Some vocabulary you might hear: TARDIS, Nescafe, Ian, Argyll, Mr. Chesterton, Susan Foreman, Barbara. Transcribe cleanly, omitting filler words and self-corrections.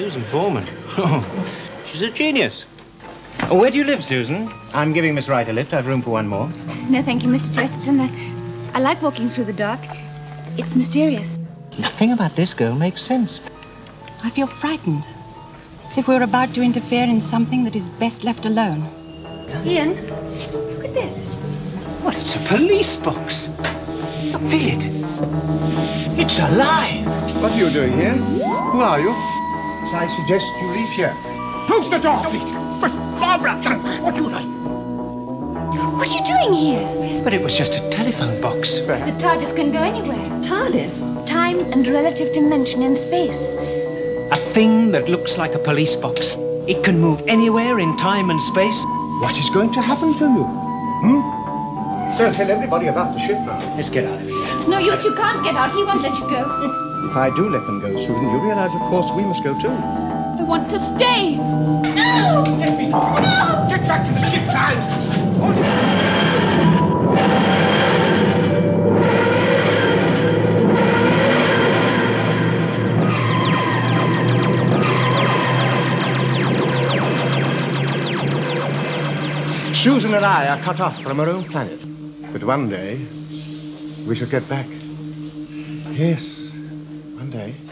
Susan Foreman. She's a genius. Where do you live, Susan? I'm giving Miss Wright a lift. I've room for one more. No, thank you, Mr. Chesterton. I like walking through the dark. It's mysterious. Nothing about this girl makes sense. I feel frightened. As if we're about to interfere in something that is best left alone. Ian, look at this. Well, it's a police box. I feel it. It's alive. What are you doing here? Who are you? So I suggest you leave here. Close the door! But Barbara, what do you like? What are you doing here? But it was just a telephone box. The TARDIS can go anywhere. TARDIS? Time and relative dimension in space. A thing that looks like a police box. It can move anywhere in time and space. What is going to happen to you? Don't tell everybody about the ship now. Let's get out of here. It's no use. You can't get out. He won't let you go. If I do let them go, Susan, you realize, of course, we must go too. I want to stay. No! Let me go. No! Get back to the ship, child. Oh, yeah. Susan and I are cut off from our own planet. But one day, we shall get back. Yes, one day.